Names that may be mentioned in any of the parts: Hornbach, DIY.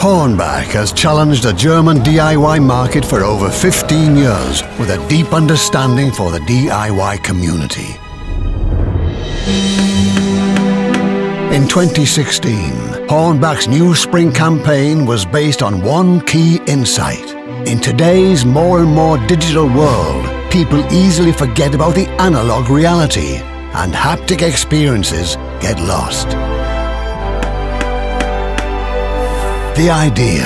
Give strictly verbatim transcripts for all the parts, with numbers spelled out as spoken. Hornbach has challenged the German D I Y market for over fifteen years with a deep understanding for the D I Y community. In twenty sixteen, Hornbach's new spring campaign was based on one key insight. In today's more and more digital world, people easily forget about the analog reality and haptic experiences get lost. The idea: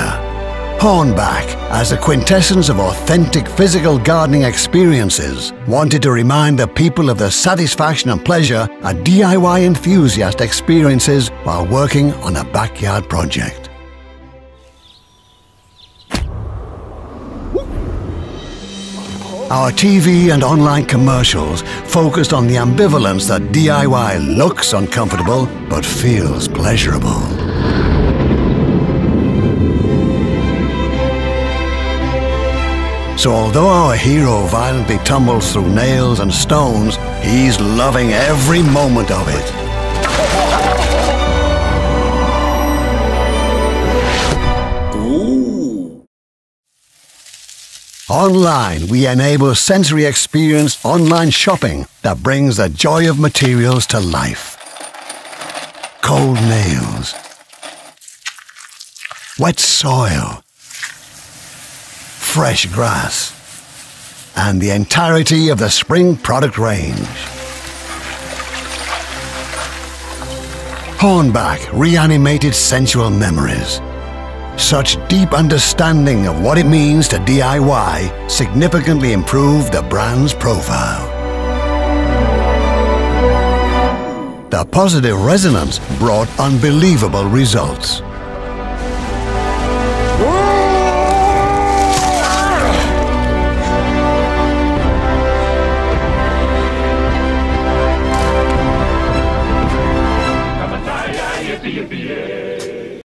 Hornbach, as the quintessence of authentic physical gardening experiences, wanted to remind the people of the satisfaction and pleasure a D I Y enthusiast experiences while working on a backyard project. Our T V and online commercials focused on the ambivalence that D I Y looks uncomfortable but feels pleasurable. So although our hero violently tumbles through nails and stones, he's loving every moment of it. Online, we enable sensory experience online shopping that brings the joy of materials to life. Cold nails, wet soil, fresh grass, and the entirety of the spring product range. Hornbach reanimated sensual memories. Such deep understanding of what it means to D I Y significantly improved the brand's profile. The positive resonance brought unbelievable results.